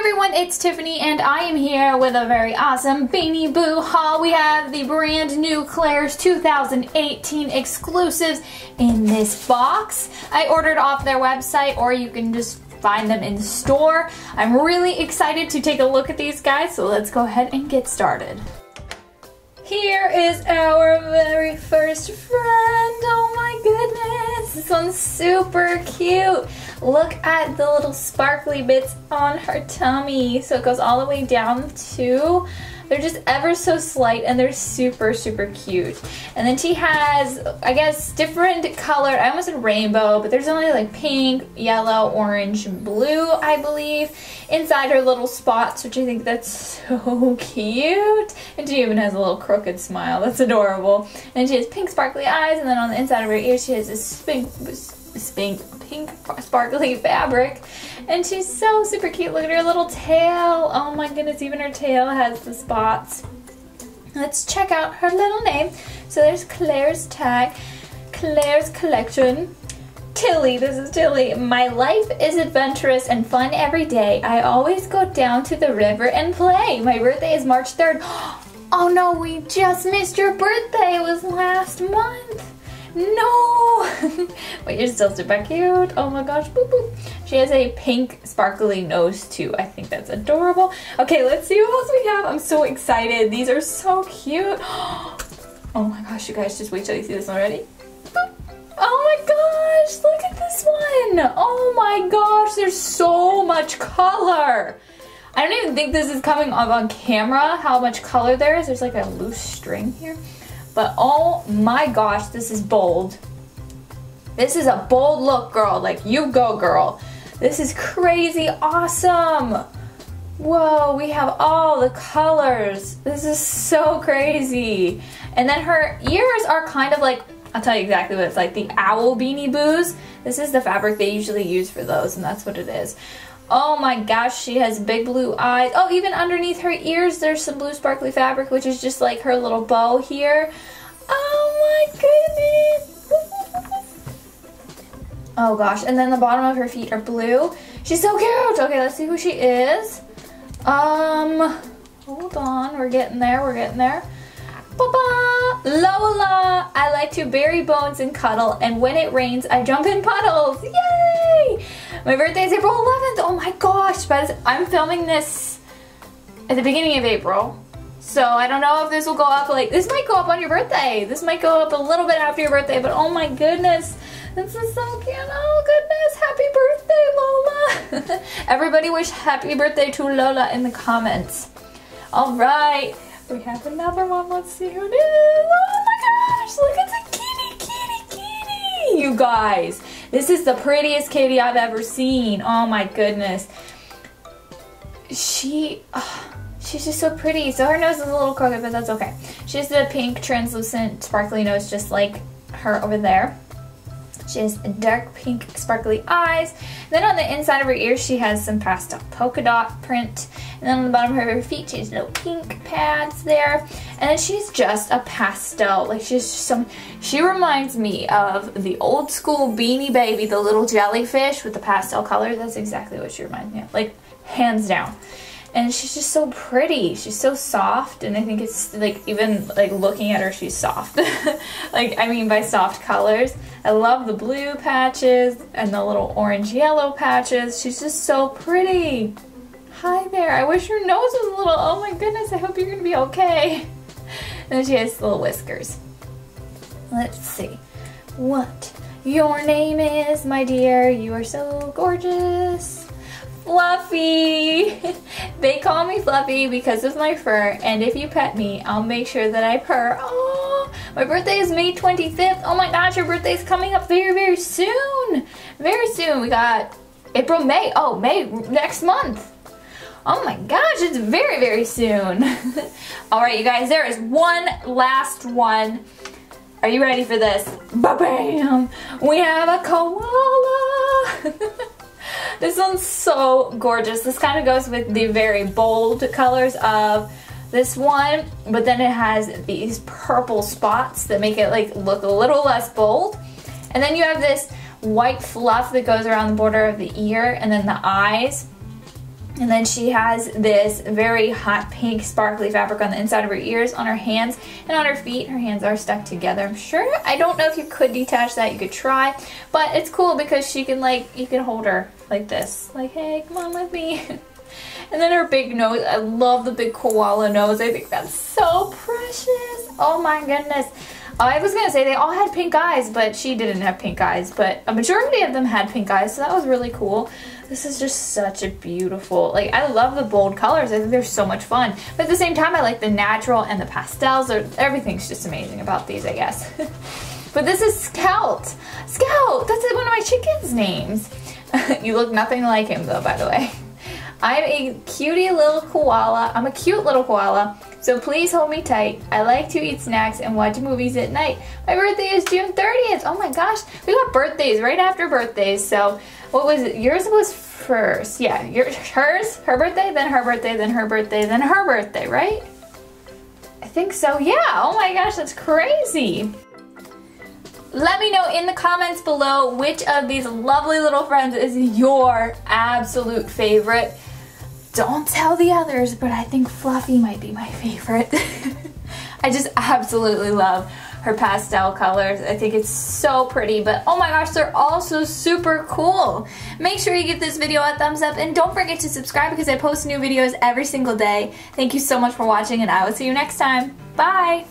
everyone, it's Tiffany and I am here with a very awesome Beanie Boo haul. We have the brand new Claire's 2018 exclusives in this box. I ordered off their website, or you can just find them in store. I'm really excited to take a look at these guys, so let's go ahead and get started. Here is our very first friend. Oh my goodness, this one's super cute. Look at the little sparkly bits on her tummy. So it goes all the way down to, they're just ever so slight and they're super, super cute. And then she has, I guess, different color. I almost said rainbow, but there's only like pink, yellow, orange, and blue, I believe, inside her little spots, which I think that's so cute. And she even has a little crooked smile. That's adorable. And she has pink sparkly eyes, and then on the inside of her ear she has this pink sparkly fabric, and she's so super cute. Look at her little tail. Oh my goodness, even her tail has the spots. Let's check out her little name. So there's Claire's tag, Claire's collection, Tilly. This is Tilly. My life is adventurous and fun every day. I always go down to the river and play. My birthday is March 3rd. Oh no, we just missed your birthday. It was last month. No! But you're still super cute. Oh my gosh, boop boop. She has a pink sparkly nose too. I think that's adorable. Okay, let's see what else we have. I'm so excited. These are so cute. Oh my gosh, you guys, just wait till you see this one. Ready? Boop. Oh my gosh, look at this one. Oh my gosh, there's so much color. I don't even think this is coming up on camera, how much color there is. There's like a loose string here. But oh my gosh, this is bold. This is a bold look, girl. Like, you go, girl. This is crazy awesome. Whoa, we have all the colors. This is so crazy. And then her ears are kind of like, I'll tell you exactly what it's like, the owl Beanie Boos. This is the fabric they usually use for those, and that's what it is. Oh my gosh, she has big blue eyes. Oh, even underneath her ears, there's some blue sparkly fabric, which is just like her little bow here. Oh my goodness. Oh gosh, and then the bottom of her feet are blue. She's so cute. Okay, let's see who she is. Hold on, we're getting there, we're getting there. Lola. I like to bury bones and cuddle, and when it rains, I jump in puddles. Yay! My birthday is April 11th. Oh my gosh, but I'm filming this at the beginning of April, so I don't know if this will go up. Like, this might go up on your birthday. This might go up a little bit after your birthday, but oh my goodness, this is so cute. Oh goodness, happy birthday, Lola. Everybody wish happy birthday to Lola in the comments. All right. We have another one. Let's see who it is. Oh my gosh, look at the kitty. You guys, this is the prettiest kitty I've ever seen. Oh my goodness. She's just so pretty. So her nose is a little crooked, but that's okay. She has the pink translucent sparkly nose just like her over there. She has dark pink sparkly eyes. And then on the inside of her ear, she has some pastel polka dot print. And then on the bottom of her feet, she has little pink pads there. And then she's just a pastel. Like, she's just some, she reminds me of the old school Beanie Baby, the little jellyfish with the pastel color. That's exactly what she reminds me of. Like, hands down. And she's just so pretty. She's so soft, and I think it's like, even like looking at her, she's soft. Like, I mean by soft colors. I love the blue patches and the little orange yellow patches. She's just so pretty. Hi there. I wish your nose was a little, oh my goodness, I hope you're gonna be okay. And then she has little whiskers. Let's see what your name is, my dear. You are so gorgeous. Fluffy. They call me Fluffy because of my fur, and if you pet me, I'll make sure that I purr. Oh, my birthday is May 25th. Oh my gosh, your birthday is coming up very, very soon. Very soon. We got April, May. Oh, May next month. Oh my gosh, it's very, very soon. All right, you guys, there is one last one. Are you ready for this? Ba-bam! We have a koala. This one's so gorgeous. This kind of goes with the very bold colors of this one, but then it has these purple spots that make it like look a little less bold. And then you have this white fluff that goes around the border of the ear and then the eyes. And then she has this very hot pink sparkly fabric on the inside of her ears, on her hands, and on her feet. Her hands are stuck together, I'm sure. I don't know if you could detach that. You could try. But it's cool because she can, like, you can hold her like this. Like, hey, come on with me. And then her big nose. I love the big koala nose. I think that's so precious. Oh, my goodness. I was going to say they all had pink eyes, but she didn't have pink eyes. But a majority of them had pink eyes, so that was really cool. This is just such a beautiful, like, I love the bold colors. I think they're so much fun. But at the same time, I like the natural and the pastels. Everything's just amazing about these, I guess. But this is Scout. Scout, that's one of my chicken's names. You look nothing like him, though, by the way. I'm a cutie little koala. I'm a cute little koala, so please hold me tight. I like to eat snacks and watch movies at night. My birthday is June 30th. Oh my gosh, we got birthdays right after birthdays. So what was it? Yours was first. Yeah, her birthday, then her birthday, then her birthday, then her birthday, right? I think so, yeah. Oh my gosh, that's crazy. Let me know in the comments below which of these lovely little friends is your absolute favorite. Don't tell the others, but I think Fluffy might be my favorite. I just absolutely love her pastel colors. I think it's so pretty, but oh my gosh, they're also super cool. Make sure you give this video a thumbs up and don't forget to subscribe because I post new videos every single day. Thank you so much for watching and I will see you next time. Bye!